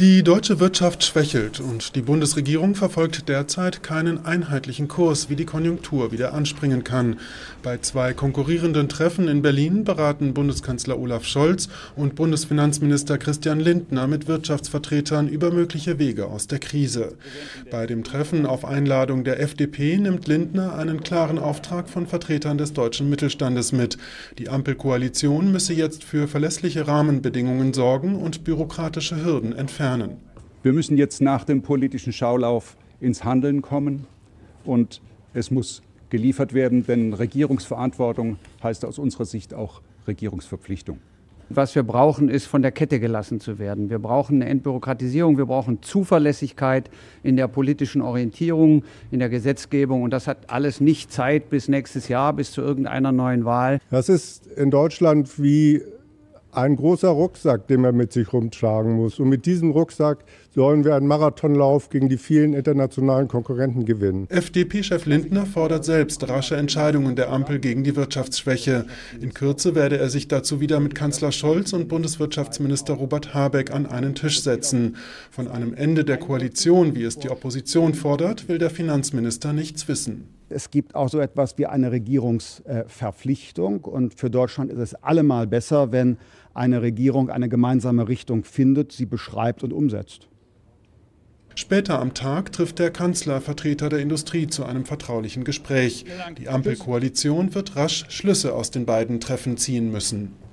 Die deutsche Wirtschaft schwächelt und die Bundesregierung verfolgt derzeit keinen einheitlichen Kurs, wie die Konjunktur wieder anspringen kann. Bei zwei konkurrierenden Treffen in Berlin beraten Bundeskanzler Olaf Scholz und Bundesfinanzminister Christian Lindner mit Wirtschaftsvertretern über mögliche Wege aus der Krise. Bei dem Treffen auf Einladung der FDP nimmt Lindner einen klaren Auftrag von Vertretern des deutschen Mittelstandes mit. Die Ampelkoalition müsse jetzt für verlässliche Rahmenbedingungen sorgen und bürokratische Hürden entfernen. Wir müssen jetzt nach dem politischen Schaulauf ins Handeln kommen und es muss geliefert werden, denn Regierungsverantwortung heißt aus unserer Sicht auch Regierungsverpflichtung. Was wir brauchen, ist, von der Kette gelassen zu werden. Wir brauchen eine Entbürokratisierung, wir brauchen Zuverlässigkeit in der politischen Orientierung, in der Gesetzgebung. Und das hat alles nicht Zeit bis nächstes Jahr, bis zu irgendeiner neuen Wahl. Das ist in Deutschland wie ein großer Rucksack, den man mit sich rumtragen muss. Und mit diesem Rucksack sollen wir einen Marathonlauf gegen die vielen internationalen Konkurrenten gewinnen. FDP-Chef Lindner fordert selbst rasche Entscheidungen der Ampel gegen die Wirtschaftsschwäche. In Kürze werde er sich dazu wieder mit Kanzler Scholz und Bundeswirtschaftsminister Robert Habeck an einen Tisch setzen. Von einem Ende der Koalition, wie es die Opposition fordert, will der Finanzminister nichts wissen. Es gibt auch so etwas wie eine Regierungsverpflichtung. Und für Deutschland ist es allemal besser, wenn eine Regierung eine gemeinsame Richtung findet, sie beschreibt und umsetzt. Später am Tag trifft der Kanzler Vertreter der Industrie zu einem vertraulichen Gespräch. Die Ampelkoalition wird rasch Schlüsse aus den beiden Treffen ziehen müssen.